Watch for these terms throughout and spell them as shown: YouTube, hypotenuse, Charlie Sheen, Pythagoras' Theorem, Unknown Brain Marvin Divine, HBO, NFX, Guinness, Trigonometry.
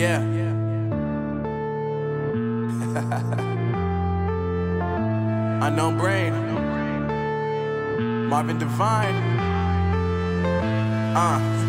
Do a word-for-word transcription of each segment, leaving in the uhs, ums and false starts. Yeah. Unknown Brain Marvin Divine. Uh,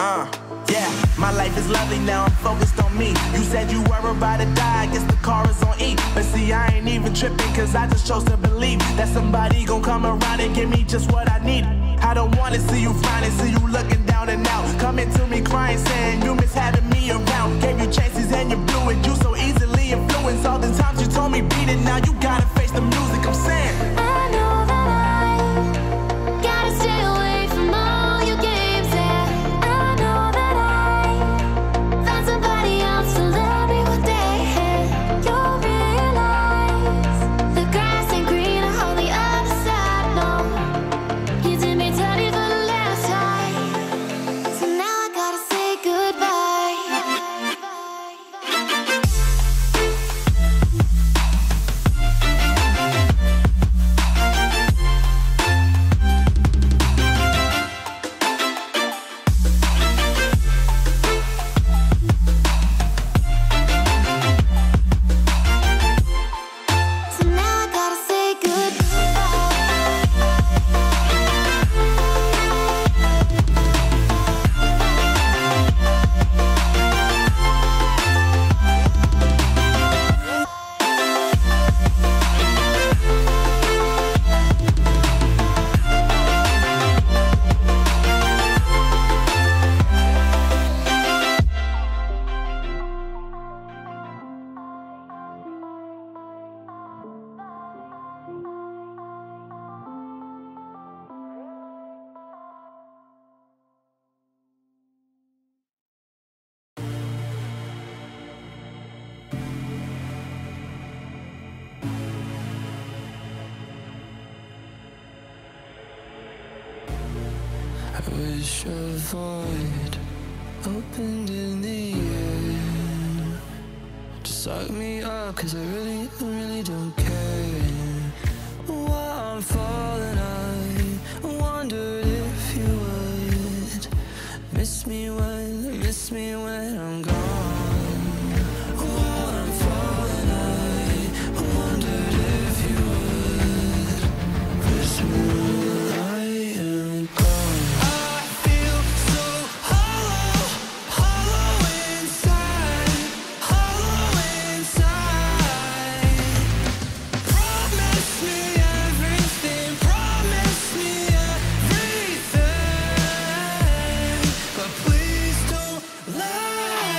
Uh, yeah, my life is lovely now, I'm focused on me. You said you were about to die, I guess the car is on E. But see, I ain't even tripping, cause I just chose to believe that somebody gon' come around and give me just what I need. I don't wanna see you finding, see you looking down and out, coming to me crying, saying you miss having me around. Gave you chances and you blew it, you so easily influenced. All the times you told me beat it, now you gotta face the music, I'm saying. I wish a void opened in the air to suck me up, cause I really, really don't care. While I'm falling, I wondered if you would miss me when, miss me when I'm gone. Love.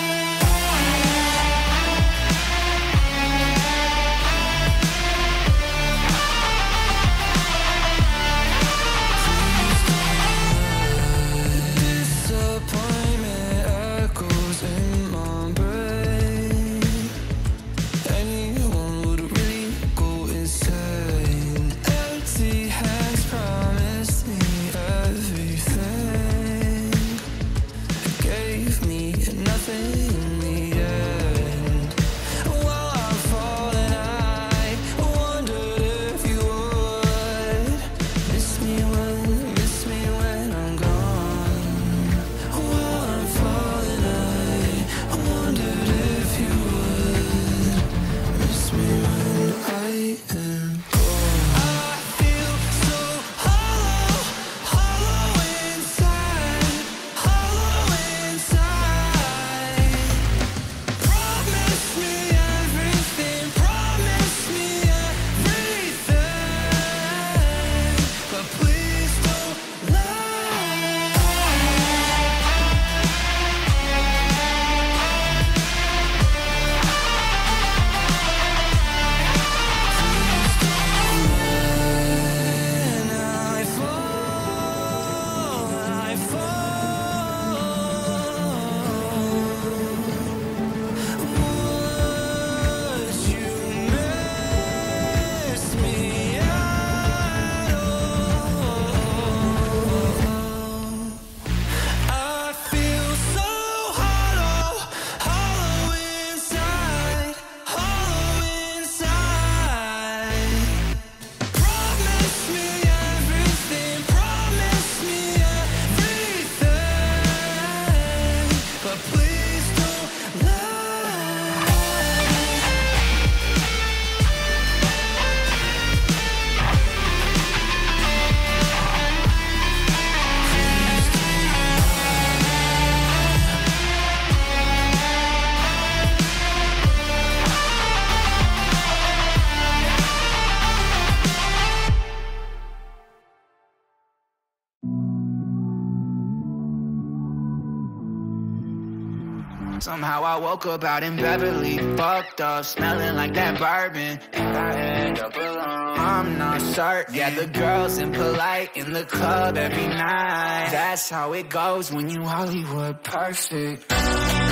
Somehow I woke up out in Beverly, fucked up, smelling like that bourbon, and I end up alone. I'm not certain. Yeah, the girls impolite in the club every night. That's how it goes when you Hollywood perfect. Hollywood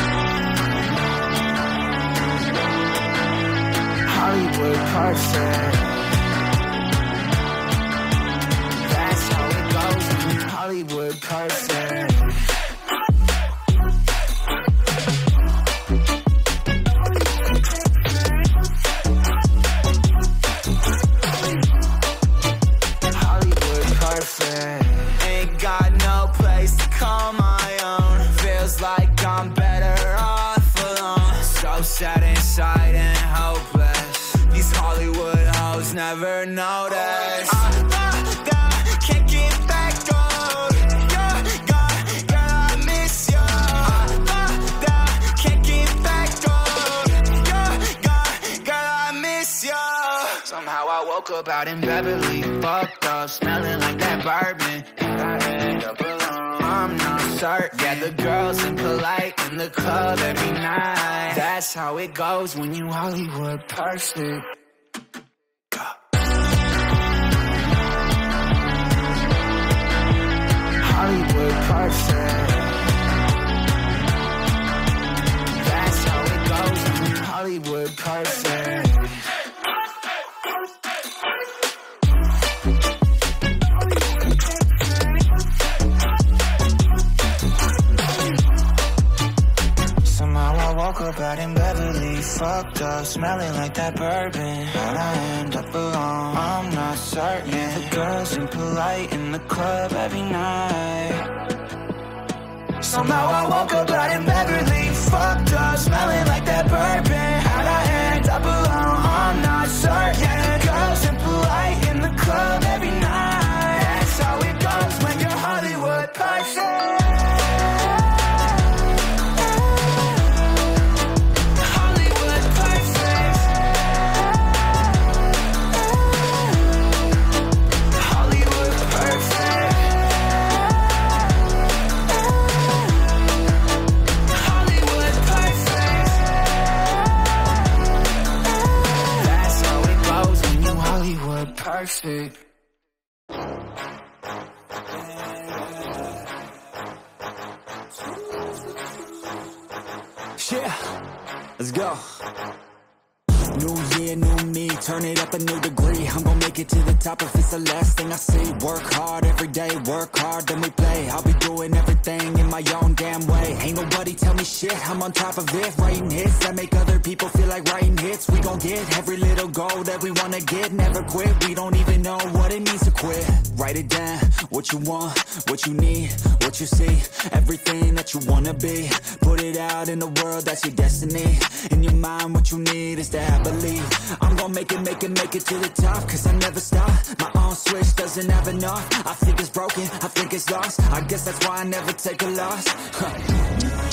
perfect. That's how it goes when you Hollywood perfect. Ain't got no place to call my own. Feels like I'm better off alone. So sad inside and hopeless. These Hollywood hoes never notice. I about in Beverly, fucked up, smelling like that bourbon, and I end up alone. I'm not certain. Yeah, the girls impolite in the club every night. That's how it goes when you Hollywood perfect. Hollywood perfect. That's how it goes when you Hollywood perfect. Woke up out in Beverly, fucked up, smelling like that bourbon, and I end up alone. I'm not certain. Yeah, the girls impolite in the club every night. Somehow I woke up out in Beverly, fucked up, smelling like that bourbon, and I end up alone. I'm not certain. Yeah, the girls impolite in the club every night. That's how it goes when you're Hollywood person. Perfect. Yeah, let's go. New year, new me, turn it up a new degree. I'm gonna make it to the top if it's the last thing I see. Work hard every day, work hard, then we play. I'll be doing everything in my own damn way. Ain't nobody tell me shit, I'm on top of it. Writing hits that make other people feel like writing hits. We gon' get every little goal that we wanna get. Never quit, we don't even know what it means to quit. Write it down, what you want, what you need, what you see. Everything that you wanna be, put it out in the world, that's your destiny. In your mind, what you need is to have believe. I'm gonna make it, make it, make it to the top, cause I never stop. My own switch doesn't have enough. I think it's broken, I think it's lost. I guess that's why I never take a loss. Huh. New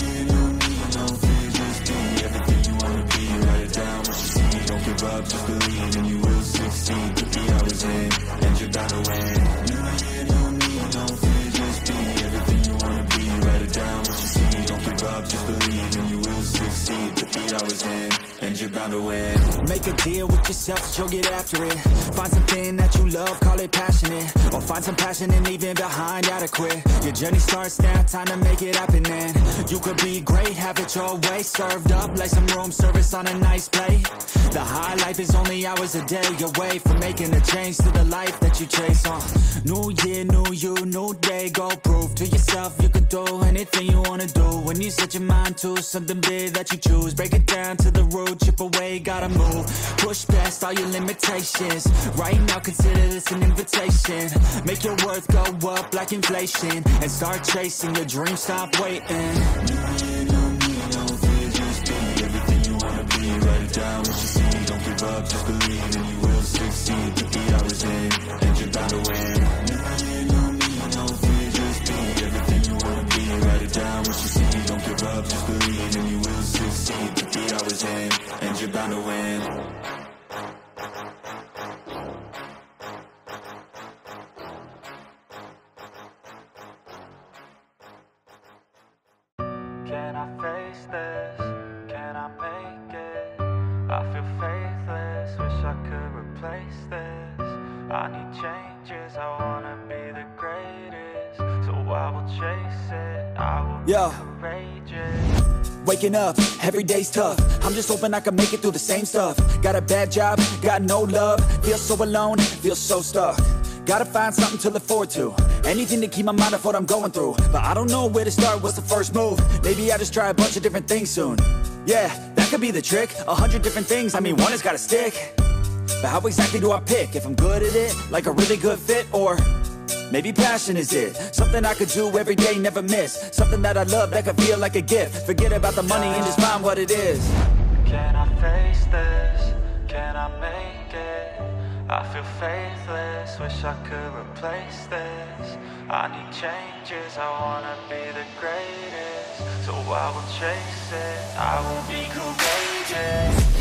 year, new me, no fear, just be everything you wanna be. Write it down, what you see. Don't give up, just believe, and you will succeed. Put the hours in, and you're bound to win. New year, new me, no fear, just be everything you wanna be. Write it down, what you see. Don't give up, just believe, and you will succeed. Put the hours in, and you're bound to win. Make a deal with yourself, you'll get after it. Find something that you love, call it passionate. Or find some passion and leave it behind, gotta quit. Your journey starts now, time to make it happen then. You could be great, have it your way. Served up like some room service on a nice plate. The high life is only hours a day away from making a change to the life that you chase on. New year, new you, new day. Go prove to yourself you can do anything you wanna do. When you set your mind to something big that you choose, break it down to the root. Chip away, gotta move. Push past all your limitations. Right now, consider this an invitation. Make your worth go up like inflation, and start chasing your dreams. Stop waiting. New year, new me, no fear, just be everything you wanna be. Write it down, what you see. Don't give up, just believe, and you will succeed. Put the hours in, and you're bound to win. New year, new me, no fear, just be everything you wanna be. Write it down, what you see. Don't give up, just believe, and you will succeed. Put the hours in, and you're bound to win. Can I fade? face this? Can I make it? I feel faithless, wish I could replace this. I need changes, I wanna be the greatest. So I will chase it, I will yeah. be courageous. Waking up, every day's tough. I'm just hoping I can make it through the same stuff. Got a bad job, got no love. Feel so alone, feel so stuck. Gotta find something to look forward to. Anything to keep my mind off what I'm going through. But I don't know where to start, what's the first move? Maybe I just try a bunch of different things soon. Yeah, that could be the trick. A hundred different things, I mean one has gotta stick. But how exactly do I pick? If I'm good at it, like a really good fit, or maybe passion is it? Something I could do every day, never miss. Something that I love, that could feel like a gift. Forget about the money and just find what it is. Can I face this? Can I make it? I feel faithless, wish I could replace this. I need changes, I wanna be the greatest. So I will chase it, I will be courageous.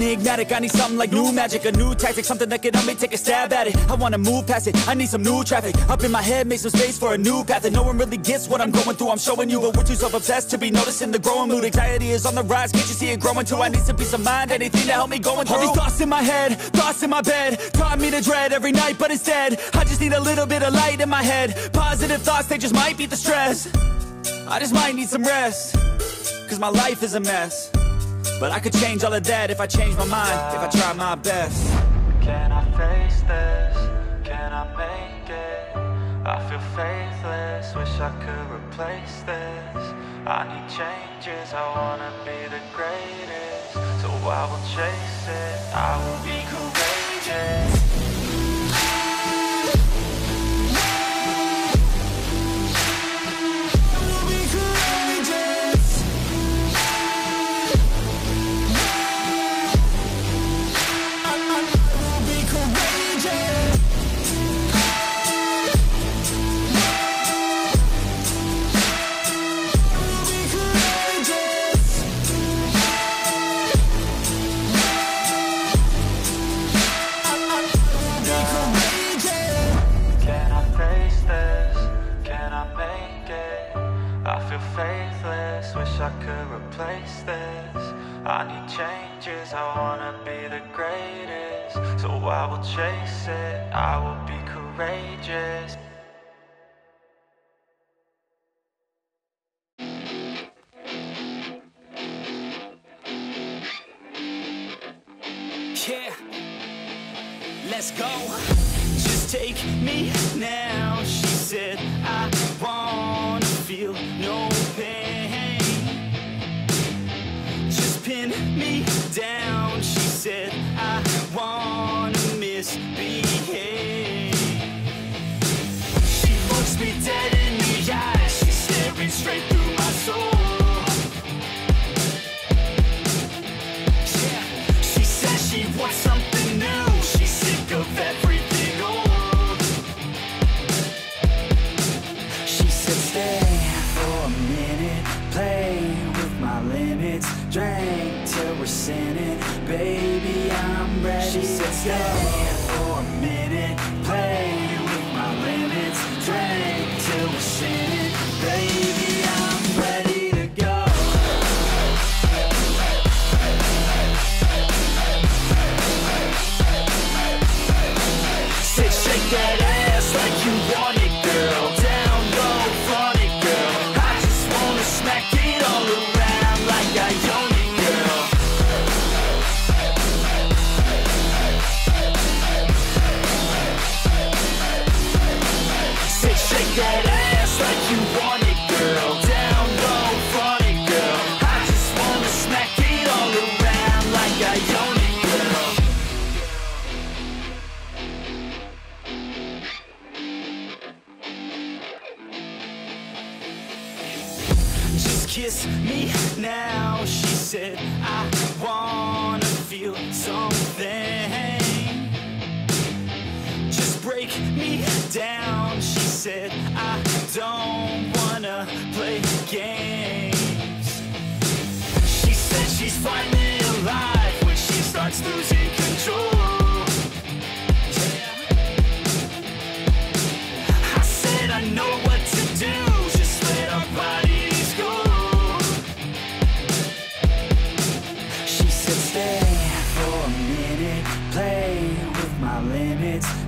Enigmatic, I need something like new magic, a new tactic, something that could help me take a stab at it. I wanna move past it, I need some new traffic. Up in my head, make some space for a new path. And no one really gets what I'm going through, I'm showing you. But we're too self-obsessed to be noticing the growing mood. Anxiety is on the rise, can't you see it growing too? I need some peace of mind, anything to help me going through. All these thoughts in my head, thoughts in my bed, taught me to dread every night, but instead I just need a little bit of light in my head. Positive thoughts, they just might beat the stress. I just might need some rest, cause my life is a mess. But I could change all of that if I change my mind, if I try my best. Can I face this? Can I make it? I feel faithless, wish I could replace this. I need changes, I wanna be the greatest. So I will chase it, I will be courageous. Wish I could replace this. I need changes, I wanna be the greatest. So I will chase it, I will be courageous. Yeah, let's go. Just take me now, she said. I wanna feel no pain. Pin me down, she said, I wanna misbehave. She looks me dead in the eyes, she's staring straight through my soul. Yeah, she says she wants something new, she's sick of everything old. She said, stay for a minute, play with my limits, drain. We're sinning, baby, I'm ready. She said, stay for a minute, play with my limits, drink till we're sinning, baby, I'm ready to go. Said, shake that ass like you want it, girl. Down low, front it, girl. I just wanna smack it all around like I own it, girl. kiss me now. She said, I wanna feel something. Just break me down. She said, I don't wanna play games. She said she's finally alive when she starts losing control.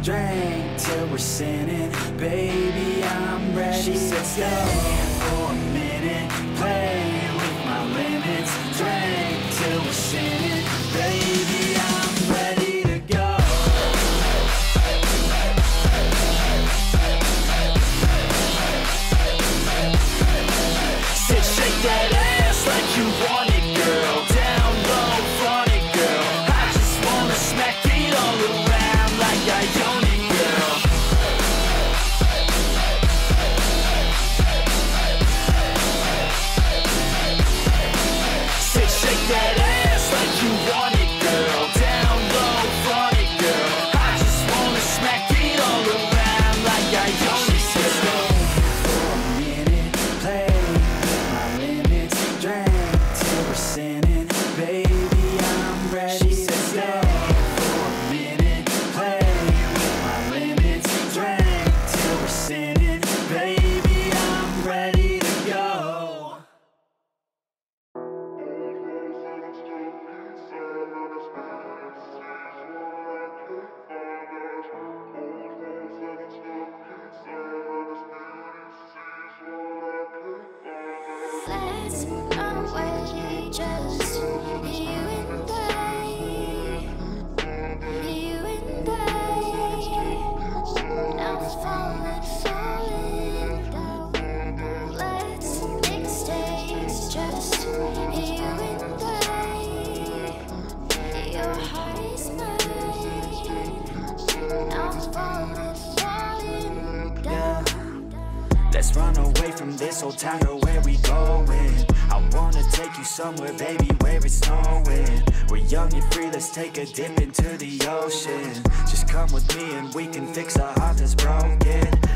Drink till we're sinning, baby, I'm ready. She said, stay for a minute, play with my limits. Drink till we're sinning, baby, I'm ready to go. Said, shake that ass like you want it, girl. Down low, flaunt it, girl. I just wanna smack it all around like I own. That ass like you want it, girl. Down low, flaunt it, girl. I just wanna smack it all around like I own it, girl. Stay for a minute, play with my limits. Drink till we're sinning, baby, I'm ready. She said, stay for a minute, play with my limits. Drink till we're sinning, baby, I'm ready to go. Let's go away, just you and I, you and I. Now it's falling, falling down. Let's make mistakes, just you and I. Your heart is mine. Now it's falling, falling down. Let's run away from this old town, or where we going? I wanna take you somewhere, baby, where it's snowing. We're young and free, let's take a dip into the ocean. Just come with me and we can fix a heart that's broken.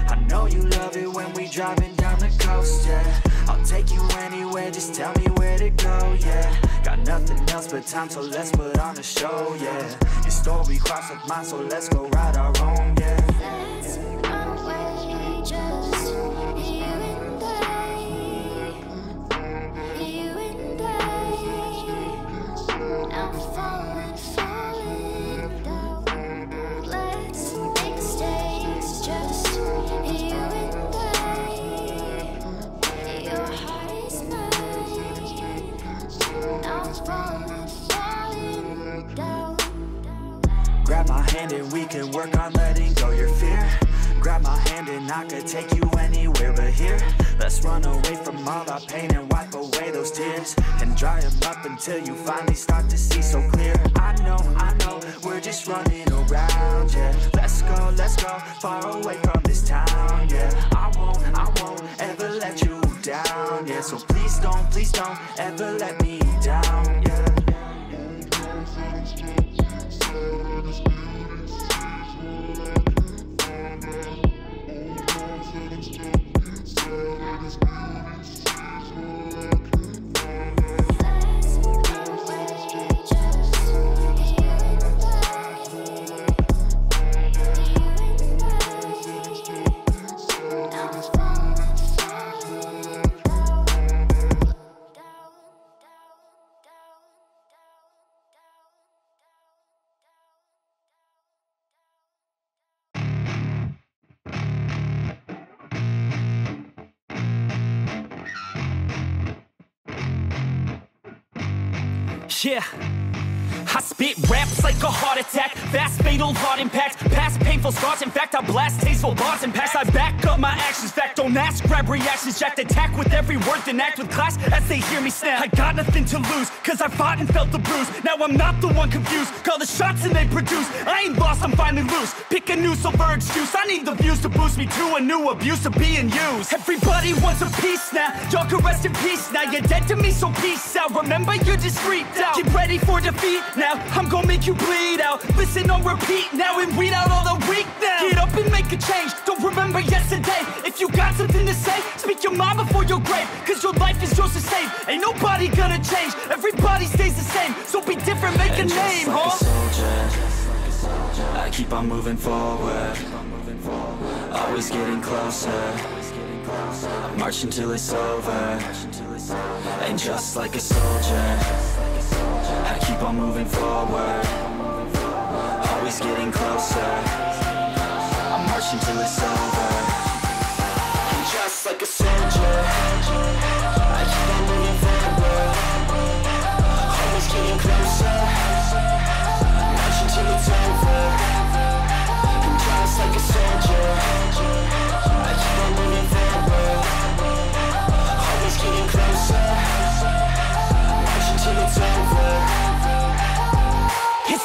I know you love it when we driving down the coast, yeah. I'll take you anywhere, just tell me where to go, yeah. Got nothing else but time, so let's put on a show, yeah. Your story crossed with mine, so let's go ride our own, yeah. Grab my hand and we can work on letting go your fear. Grab my hand and I could take you anywhere but here. Let's run away from all our pain and wipe away those tears, and dry them up until you finally start to see so clear. I know, I know, we're just running around, yeah. Let's go, let's go, far away from this town, yeah. I won't, I won't ever let you down, yeah. So please don't, please don't ever let me down, yeah. Yeah, I spit raps like a heart attack, fast fatal heart impacts, past painful scars. In fact, I blast tasteful bars and packs. I back up my actions, fact, don't ask, grab reactions, jacked, attack with every word, then act with class as they hear me snap. I got nothing to lose, cause I fought and felt the bruise. Now I'm not the one confused, call the shots and they produce. I ain't lost, I'm finally loose, pick a new silver excuse. I need the views to boost me to a new abuse of being used. Everybody wants a piece now, y'all can rest in peace now. You're dead to me, so peace out, remember you're just creeped out. Get ready for defeat now, I'm gonna make you bleed out. Listen on repeat now and weed out all the weak now. Get up and make a change, don't remember yesterday. If you got something to say, speak your mind before your grave, cause your life is yours to save. Ain't nobody gonna change, everybody stays the same. So be different, make and a just name, like huh? A soldier, just like a soldier, I keep on moving forward, keep on moving forward. Always getting closer, always getting closer. I march until it's over, march until it's over. And just like a soldier, I keep on moving forward, always getting closer, I'm marching till it's over. And just like a soldier, I keep on moving forward, always getting closer, I'm marching till it's over. And just like a soldier, I keep on moving forward, always getting closer, I'm marching till it's over. It's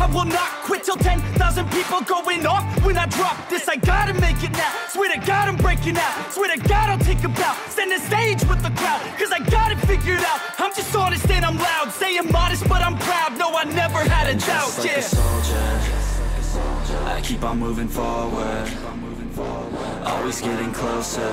I will not quit till ten thousand people going off when I drop this. I gotta make it now, swear to God I'm breaking out, swear to God I'll take a bow, stand on stage with the crowd, cause I got it figured out. I'm just honest and I'm loud, saying modest but I'm proud, no I never had a doubt. Yeah, just like a soldier, I keep on moving forward, always getting closer,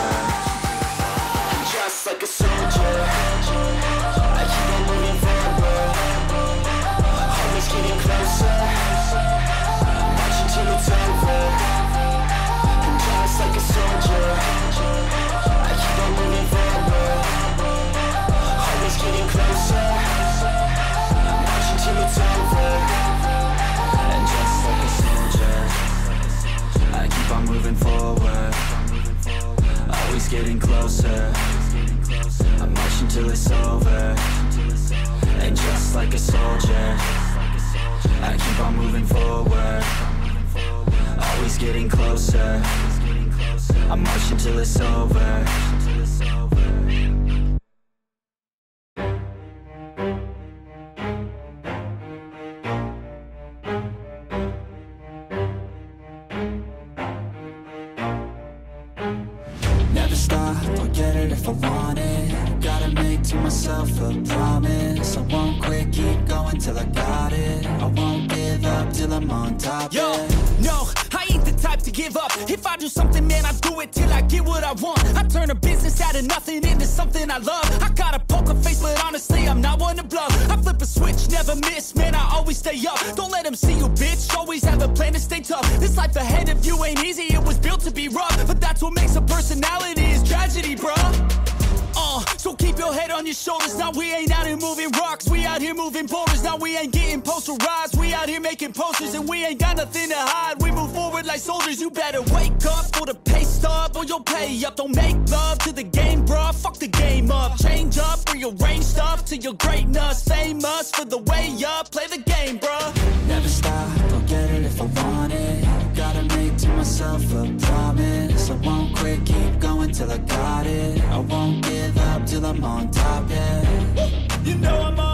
And just like a soldier, I keep on moving forward, always getting closer, I'm marching till it's over. And just like a soldier, I keep on moving forward, always getting closer, till it's over. And just like a soldier, I keep on moving forward, always getting closer, I'm marching till it's over. And just like a soldier, I keep on moving forward, always getting closer, I'm marching till it's over.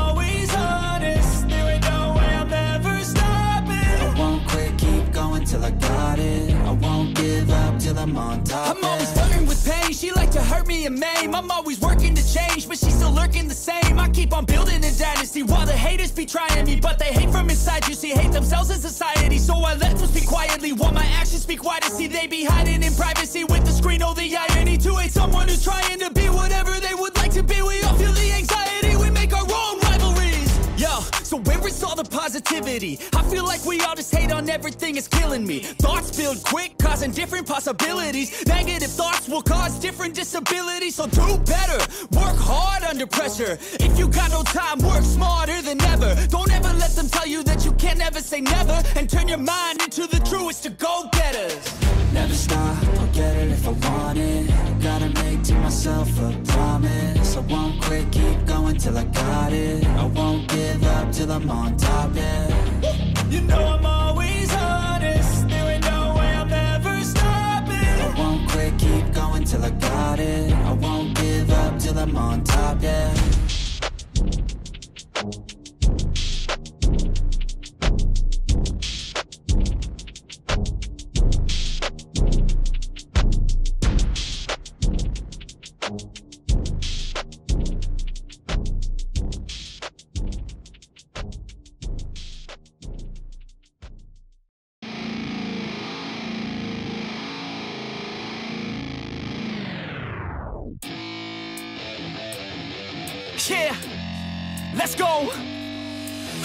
being mame. I'm always working to change, but she's still lurking the same. I keep on building a dynasty while the haters be trying me, but they hate from inside. You see, hate themselves in society, so I let them speak quietly while my actions speak wider. See, they be hiding in privacy with the screen. Oh, the irony to hate someone who's trying to be whatever they would like to be. We all feel the anxiety, we make our own rivalries. Yo, so where is all the positivity? I feel like we all just hate on everything, it's killing me. Thoughts build quick, causing different possibilities. Negative thoughts will cause different disabilities. So do better, work hard under pressure. If you got no time, work smarter than ever. Don't ever let them tell you that you can't ever say never, and turn your mind into the truest of go-getters. Never stop, I'll get it if I want it. Gotta make to myself a promise. I won't quit, keep going till I got it. I won't give up till I'm on top. You know I'm always honest. There ain't no way I'm ever stopping. I won't quit, keep going till I got it. I won't give up till I'm on top, yeah. Yeah, let's go.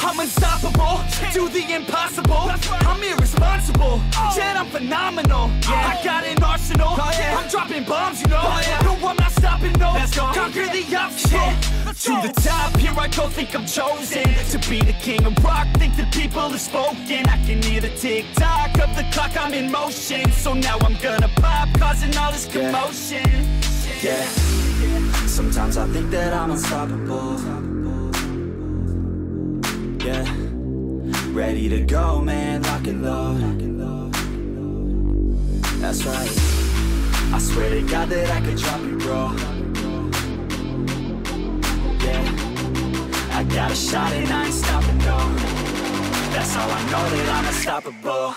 I'm unstoppable, yeah. Do the impossible, right. I'm irresponsible, oh. Yet I'm phenomenal, yeah. I got an arsenal, oh, yeah. I'm dropping bombs, you know, oh, yeah. No, I'm not stopping, no, let's go. Conquer the obstacle, yeah. To the top, here I go, think I'm chosen. To be the king of rock, think the people have spoken. I can hear the tick-tock of the clock, I'm in motion. So now I'm gonna pop, causing all this commotion. Yeah, yeah. Sometimes I think that I'm unstoppable. Yeah, ready to go, man, lock and load. That's right, I swear to God that I could drop you, bro. Yeah, I got a shot and I ain't stopping, no. That's how I know that I'm unstoppable.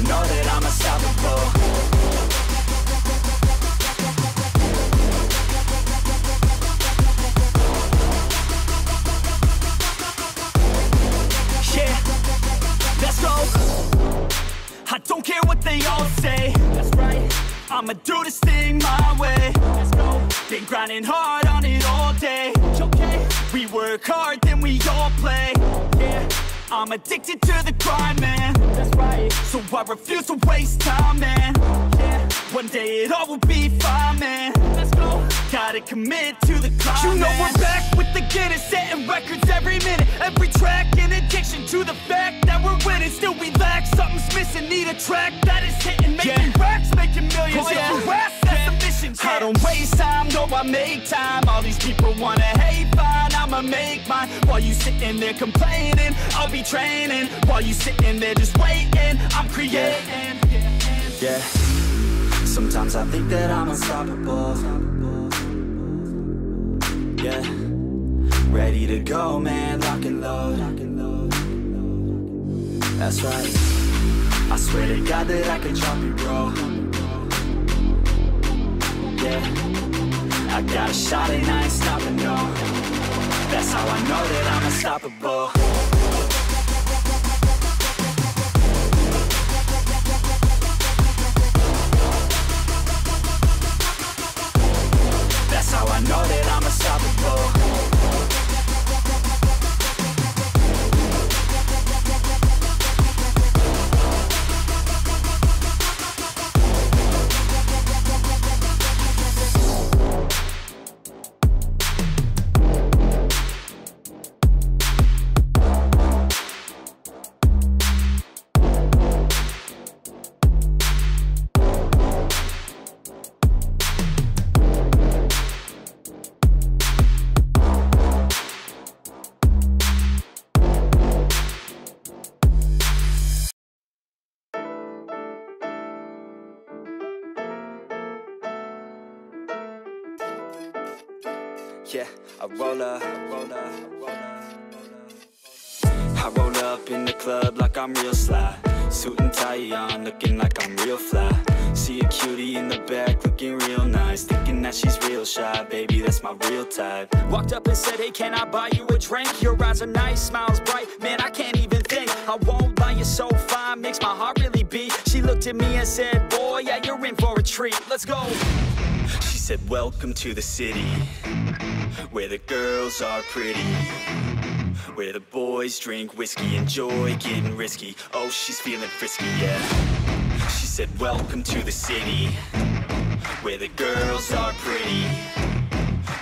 Know that I'm unstoppable. Yeah, let's go. I don't care what they all say. That's right. I'ma do this thing my way. Let's go. Been grinding hard on it all day. Okay. We work hard, then we all play. Yeah. I'm addicted to the grind, man. That's right. So I refuse to waste time, man. Yeah. One day it all will be fine, man. Let's go. Gotta commit to the climb, you know, man. We're back with the Guinness, setting records every minute, every track. An addiction to the fact that we're winning. Still we lack, something's missing. Need a track that is hitting, making yeah. racks, making millions. Oh, yeah. Racks, that's yeah. mission. Yeah. I don't waste time, no, I make time. All these people wanna hate, fine, I'ma make mine. While you sitting there complaining, I'll be training. While you sitting there just waiting, I'm creating. Yeah. Yeah. Sometimes I think that I'm unstoppable. Yeah. Ready to go, man, lock and load. That's right. I swear to God that I could drop you, bro. Yeah. I got a shot and I ain't stopping, no. That's how I know that I'm unstoppable. That's how I know that I'm unstoppable. Yeah, I roll up, roll up, roll up, roll up. club like I'm real sly. Suit and tie on, looking like I'm real fly. See a cutie in the back, looking real nice. Thinking that she's real shy, baby, that's my real type. Walked up and said, hey, can I buy you a drink? Your eyes are nice, smiles bright, man, I can't even think. I won't lie, you're so fine, makes my heart really beat. She looked at me and said, boy, yeah, you're in for a treat, let's go. She said, welcome to the city, where the girls are pretty, where the boys drink whiskey, enjoy getting risky. Oh, she's feeling frisky, yeah. She said, welcome to the city, where the girls are pretty,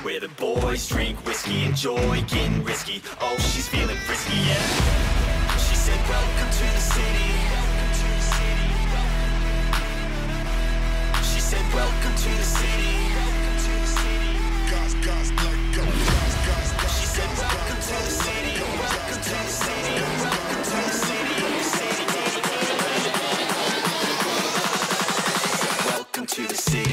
where the boys drink whiskey, enjoy getting risky. Oh, she's feeling frisky, yeah. She said, welcome to the city. She said, welcome to the city. She said, welcome to the city. Welcome to the city.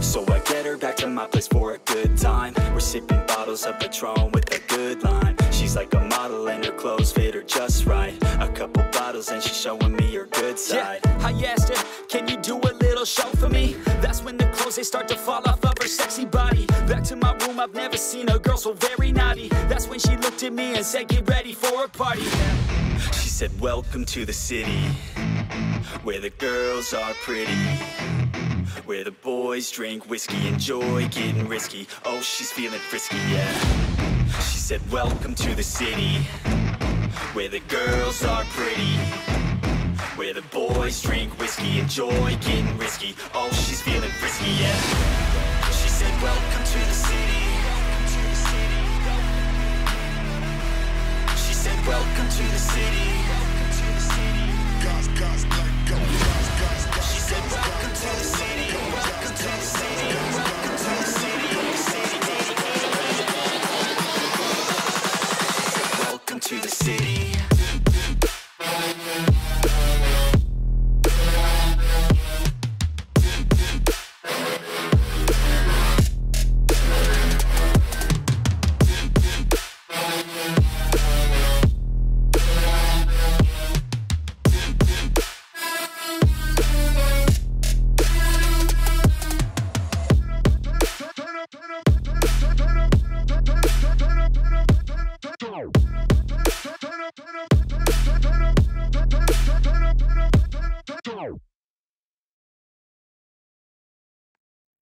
So I get her back to my place for a good time. We're sipping bottles of Patron with a good line. She's like a model and her clothes fit her just right. A couple bottles and she's showing me her good side. Yeah, I asked her, can you do a little show for me? That's when the clothes, they start to fall off of her sexy body. Back to my room, I've never seen a girl so very naughty. That's when she looked at me and said, get ready for a party. She said, welcome to the city, where the girls are pretty, where the boys drink whiskey, enjoy getting risky. Oh, she's feeling frisky, yeah. She said, welcome to the city, where the girls are pretty, where the boys drink whiskey, enjoy getting risky. Oh, she's feeling frisky, yeah. She said, welcome to the city. She said, welcome to the city. She said, welcome to the city. Welcome to the city.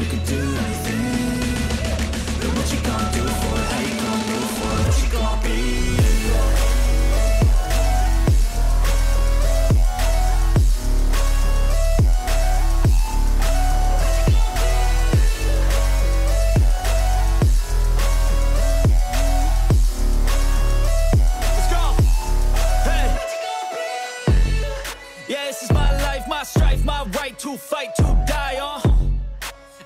you can do anything? Then what you gonna do for it? How you gonna do for it? What you gonna be? my right to fight, to die on.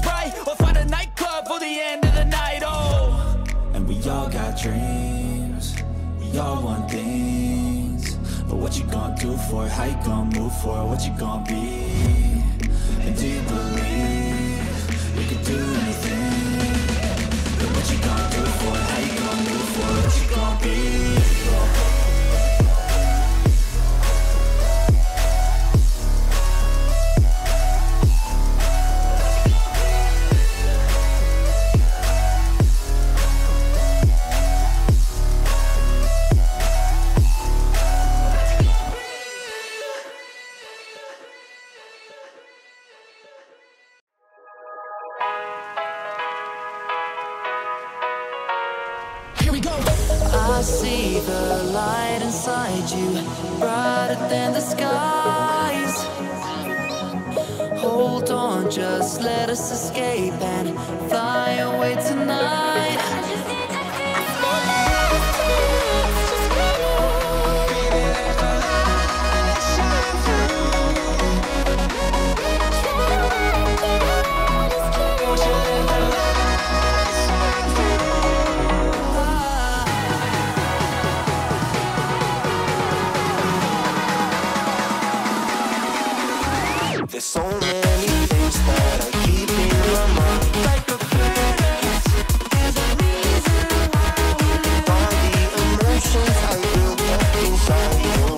Sprite, or find a nightclub for the end of the night, oh. And we all got dreams, we all want things, but what you gonna do for it, how you gonna move for it, what you gonna be? And do you believe we can do anything? But what you gonna do for it, how you gonna move for it, what you gonna be? I see the light inside you, brighter than the skies. Hold on, just let us escape and fly away tonight. There's so many things that I keep in my mind, like a furnace. There's a reason why we live. All the emotions I build up inside your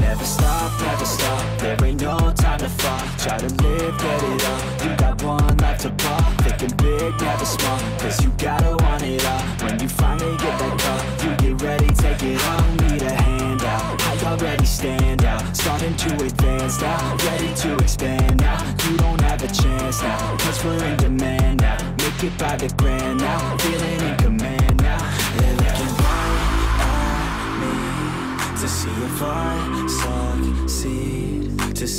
Never stop, never stop, there ain't no time to fall. Try to live, get it up, you got one life to pop. Thinking big, never small, cause you gotta want it all. When you finally get that call, you get ready, take it on. Need a hand out, I already stand out. Starting to advance now, ready to expand now. You don't have a chance now, cause we're in demand now. Make it by the grand now, feeling in command now. They're looking right at me to see if I succeed, to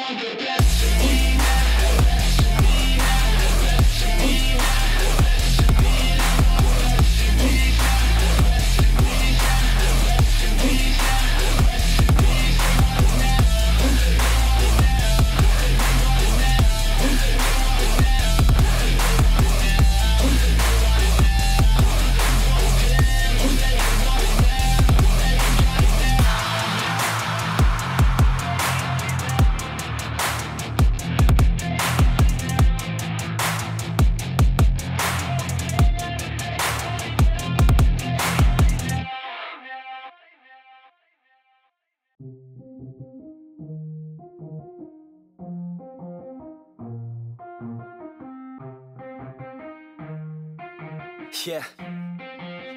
want the best of me now, best of me now, best of me now. Yeah,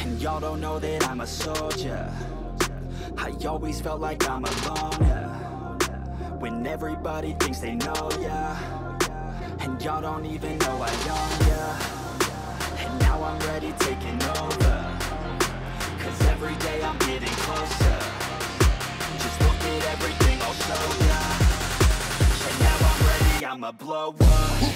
And y'all don't know that I'm a soldier. I always felt like I'm alone, yeah. When everybody thinks they know, yeah. And y'all don't even know I own, yeah. And now I'm ready taking over, cause every day I'm getting closer. Just look at everything I'll show ya. And now I'm ready, I'ma blow up.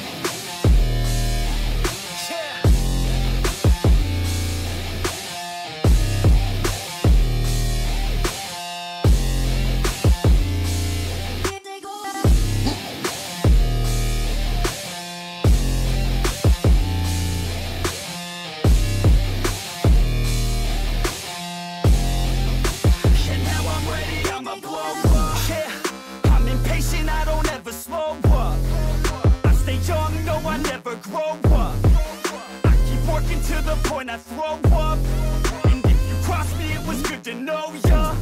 the point I throw up. And if you cross me, it was good to know ya.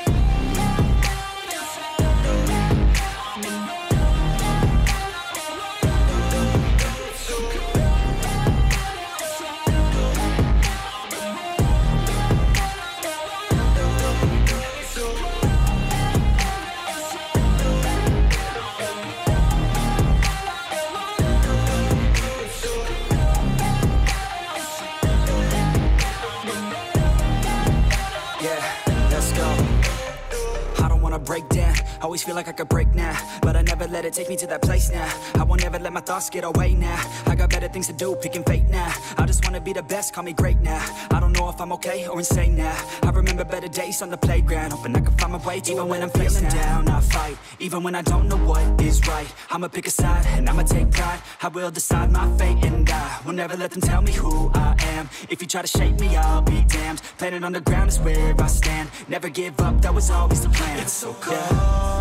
I always feel like I could break now, but I never let it take me to that place now. I won't ever let my thoughts get away now. I got better things to do, picking fate now. I just wanna be the best, call me great now. I don't know if I'm okay or insane now. I remember better days on the playground, hoping I can find my way. Even when I'm feeling down, I fight. Even when I don't know what is right, I'ma pick a side and I'ma take pride. I will decide my fate and die. Will never let them tell me who I am. If you try to shape me, I'll be damned. Planet on the ground is where I stand. Never give up, that was always the plan. It's so cold. Yeah.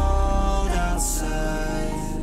Outside,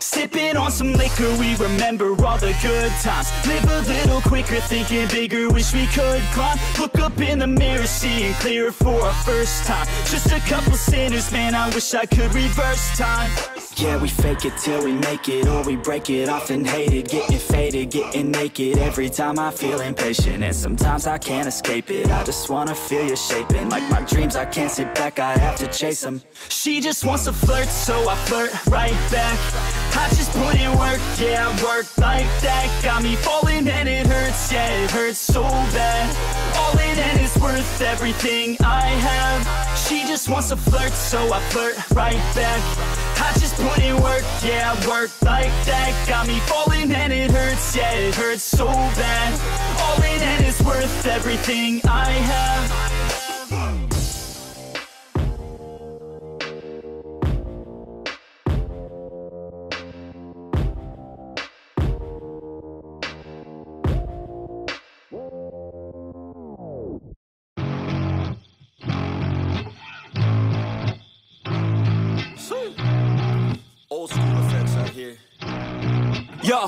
Sipping on some liquor, we remember all the good times. Live a little quicker, thinking bigger, wish we could climb. Look up in the mirror, seeing clearer for our first time. Just a couple sinners, man, I wish I could reverse time. Yeah, we fake it till we make it, or we break it off and hate it. Getting faded, getting naked, every time I feel impatient. And sometimes I can't escape it, I just wanna feel you shaping. Like my dreams, I can't sit back, I have to chase them. She just wants to flirt, so I flirt right back. I just put in work, yeah, I work like that. Got me falling and it hurts, yeah, it hurts so bad. All in and it's worth everything I have. She just wants to flirt, so I flirt right back. I just put in work, yeah, I work like that. Got me falling and it hurts, yeah, it hurts so bad. All in and it's worth everything I have. Yo,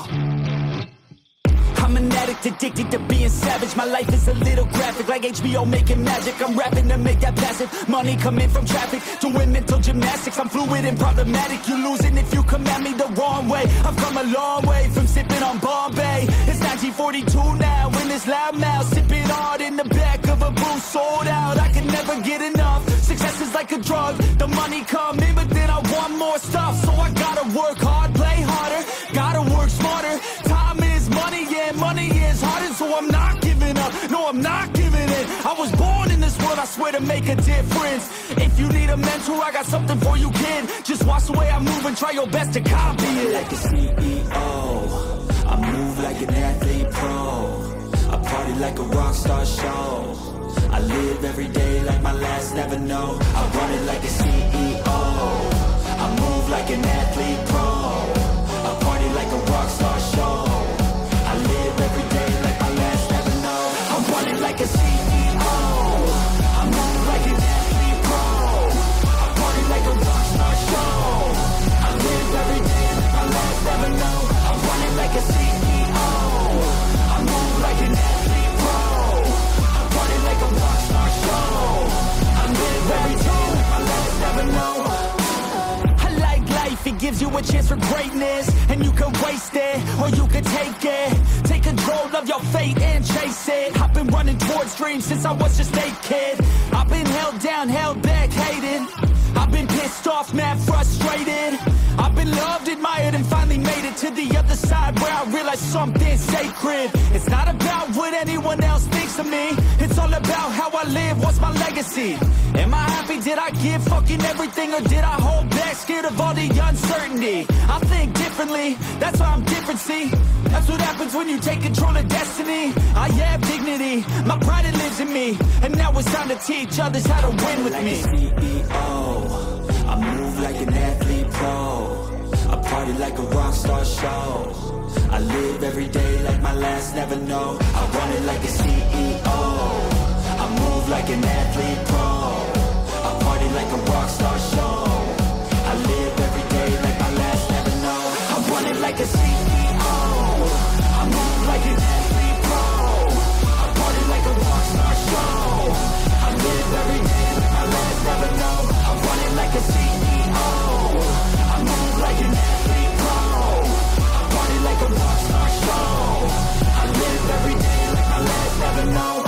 I'm an addict, addicted to being savage. My life is a little graphic, like H B O making magic. I'm rapping to make that passive money coming from traffic. Doing mental gymnastics, I'm fluid and problematic. You're losing if you come at me the wrong way. I've come a long way from sipping on Bombay. It's nineteen forty-two now, in this loud mouth. Sipping hard in the back of a booth, sold out. I can never get enough. Success is like a drug, the money come in, but then I want more stuff. So I gotta work hard, play harder, gotta work smarter. Time is money, yeah, money is hard, and so I'm not giving up, no, I'm not giving in. I was born in this world, I swear to make a difference. If you need a mentor, I got something for you, kid. Just watch the way I move and try your best to copy it. Like a C E O, I move like an athlete pro. I party like a rock star show. I live every day like my last, never know. I run it like a C E O. I move like an athlete pro. I party like a rock star show. I live every day like my last, never know. I run it like a C E O. I move like an athlete pro. I party like a rock star show. I live every day like my last, never know. I run it like a C E O. I move like an athlete pro. I party like a rock star show. I live every day like my last, never know. It gives you a chance for greatness, and you can waste it, or you can take it. Take control of your fate and chase it. I've been running towards dreams since I was just a kid. I've been held down, held back, hated. I've been pissed off, mad, frustrated. I've been loved, admired, and finally made it to the other side, where I realized something's sacred. It's not about what anyone else thinks of me. It's all about how I live, what's my legacy. Am I happy? Did I give fucking everything, or did I hold back, scared of all the uncertainty? I think differently, that's why I'm different, see. That's what happens when you take control of destiny. I have dignity, my pride it lives in me. And now it's time to teach others how to win with me. Like a C E O, I move like an athlete pro. I party like a rock star show. I live every day like my last, never know. I run it like a C E O. I move like an athlete pro. I party like a rock star show. I live every day like my last never known. I run it like a C E O. I move like an athlete pro. I party like a rock star show. I live every day like my last never known. I run it like a C E O. I move like an athlete pro. I party like a rock star show. I live every day like my last never known.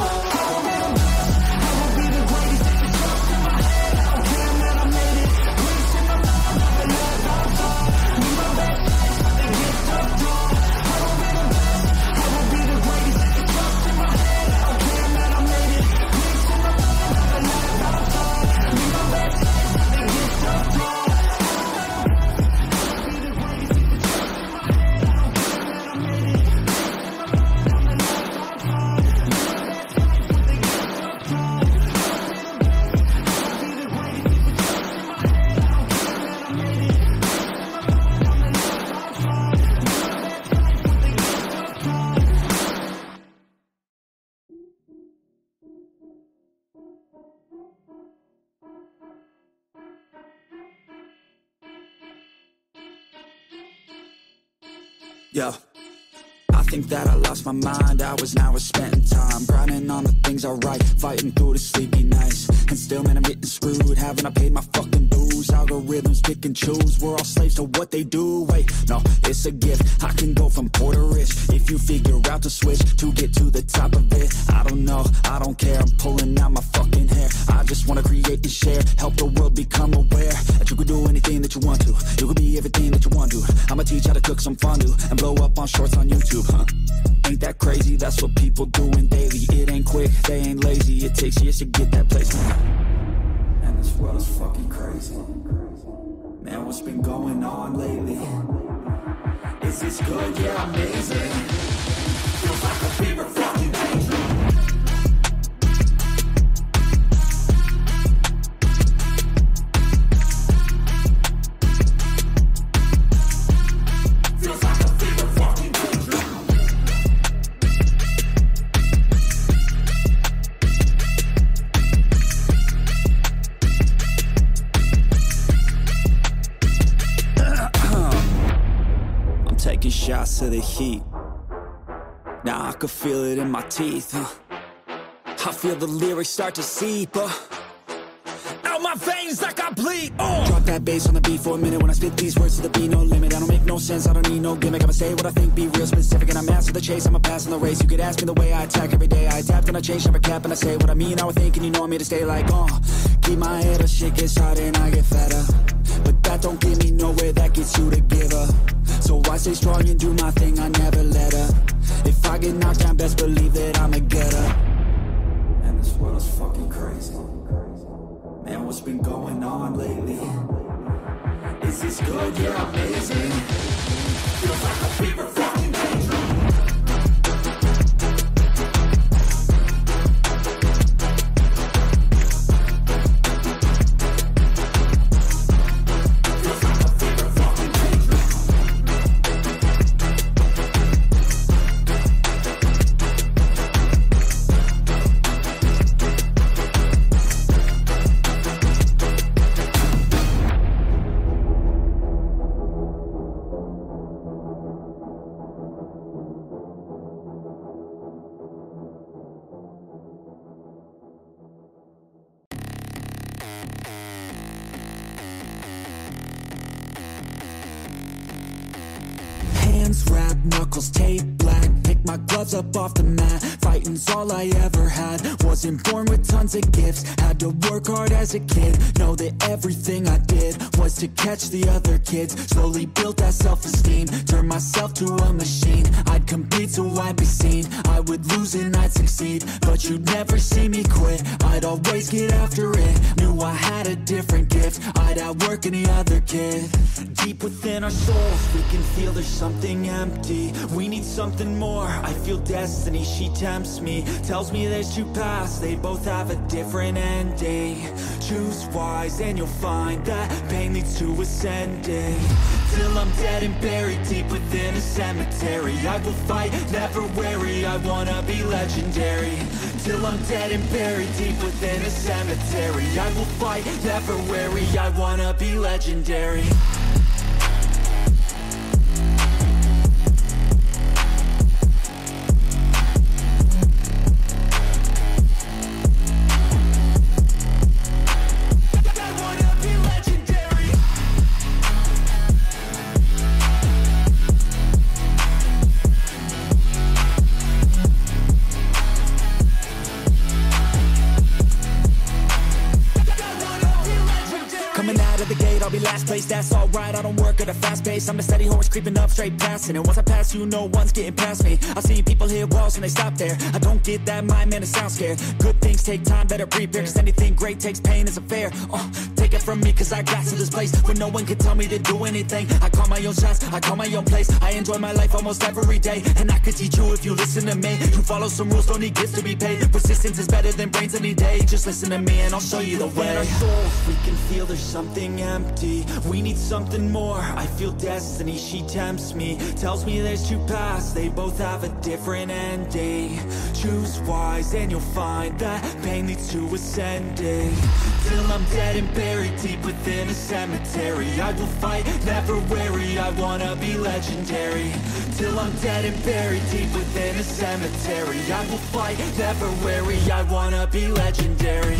Yo, I think that I lost my mind. I was now spending time grinding on the things I write, fighting through the sleepy nights. And still, man, I'm getting screwed. Haven't I paid my fucking dues? Algorithms pick and choose. We're all slaves to what they do. Wait, no, it's a gift. I can go from poor to rich if you figure out the switch to get to the top of it. I don't know, I don't care. I'm pulling out my fucking hair. I just wanna create and share, help the world become aware that you can do anything that you want to. You can be everything that you want to. I'ma teach how to cook some fondue and blow up on shorts on YouTube, huh? Ain't that crazy? That's what people doing daily. It ain't quick, they ain't lazy. It takes years to get that placement. Man, this world is fucking crazy. Man, what's been going on lately? Is this good? Yeah, amazing. Feels like a fever fucking danger. Shots of the heat, now I can feel it in my teeth, huh? I feel the lyrics start to seep, uh, out my veins like I bleed, uh. Drop that bass on the beat for a minute when I spit these words to the beat, no limit. I don't make no sense, I don't need no gimmick. I'ma say what I think, be real specific, and I master the chase. I'ma pass on the race. You could ask me the way I attack every day. I adapt and I change, never cap, and I say what I mean, I would think, and you know me to stay like, oh, uh, keep my head up, shit gets hot and I get fatter. But that don't get me nowhere, that gets you to give up. So I stay strong and do my thing, I never let up. If I get knocked down, best believe that I'm a getter. Man, this world is fucking crazy. Man, what's been going on lately? Is this good? Yeah, amazing. Feels like a fever fucking danger. Wrap, knuckles, tape, black. Pick my gloves up off the mat. Fighting's all I ever had. Wasn't born with tons of gifts. Had to work hard as a kid. Know that everything I did was to catch the other kids. Slowly built that self-esteem. Turned myself to a machine. I'd compete so I'd be seen. I would lose and I'd succeed, but you'd never see me quit. I'd always get after it. Knew I had a different gift. I'd outwork any other kid. Deep within our souls, we can feel there's something empty. We need something more. I feel destiny, she tempts me, tells me there's two paths, they both have a different ending. Choose wise and you'll find that pain leads to ascending. Till I'm dead and buried deep within a cemetery, I will fight, never weary, I wanna be legendary. Till I'm dead and buried deep within a cemetery, I will fight, never weary, I wanna be legendary. Last place, that's alright, I don't work at a fast pace. I'm a steady horse creeping up, straight passing. And once I pass you, no one's getting past me. I see people hit walls and they stop there. I don't get that mind, man, it sounds scared. Good things take time, better prepare, cause anything great takes pain, it's unfair. uh, Take it from me, cause I got to this place where no one can tell me to do anything. I call my own shots, I call my own place. I enjoy my life almost every day, and I could teach you if you listen to me. You follow some rules, don't need gifts to be paid. Persistence is better than brains any day. Just listen to me and I'll show you the way. In our souls, we can feel there's something empty, we need something more. I feel destiny, she tempts me, tells me there's two paths, they both have a different ending. Choose wise and you'll find that pain leads to ascending. Till I'm dead and buried deep within a cemetery, I will fight, never weary, I wanna be legendary. Till I'm dead and buried deep within a cemetery, I will fight, never weary, I wanna be legendary.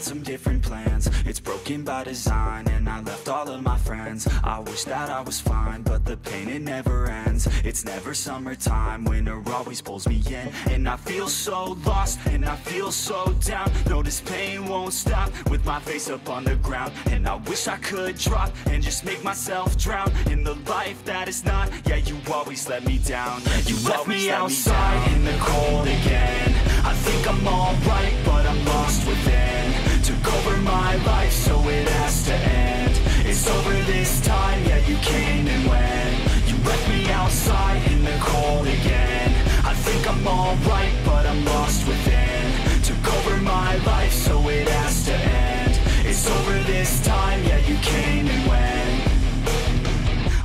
Some different plans, it's broken by design, and I left all of my friends. I wish that I was fine, but the pain, it never ends. It's never summertime, winter always pulls me in, and I feel so lost, and I feel so down. No, this pain won't stop, with my face up on the ground, and I wish I could drop, and just make myself drown, in the life that is not. Yeah, you always let me down. You, you left me outside in the cold again. I think I'm alright, but I'm lost within. Took over my life, so it has to end. It's over this time, yeah, you came and went. You left me outside in the cold again. I think I'm alright, but I'm lost within. Took over my life, so it has to end. It's over this time, yeah, you came and went.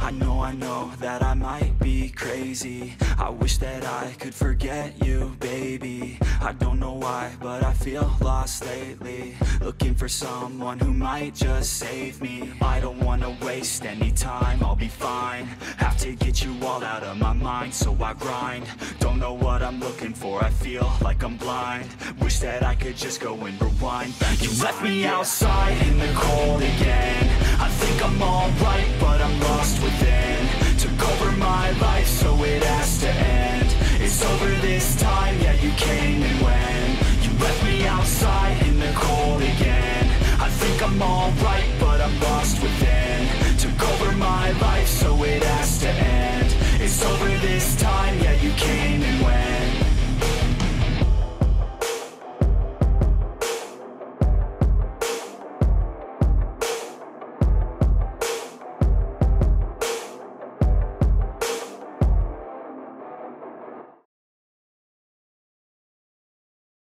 I know, I know that I might be crazy. I wish that I could forget you, baby. I don't know why, but I feel lost lately. Looking for someone who might just save me. I don't wanna waste any time, I'll be fine. Have to get you all out of my mind, so I grind. Don't know what I'm looking for, I feel like I'm blind. Wish that I could just go and rewind. You left me outside in the cold again. I think I'm alright, but I'm lost within. Took over my life, so it has to end. It's over this time, yeah, you came and went. You left me outside in the cold again. I think I'm alright, but I'm lost within. Took over my life, so it has to end. It's over this time, yeah, you came and went.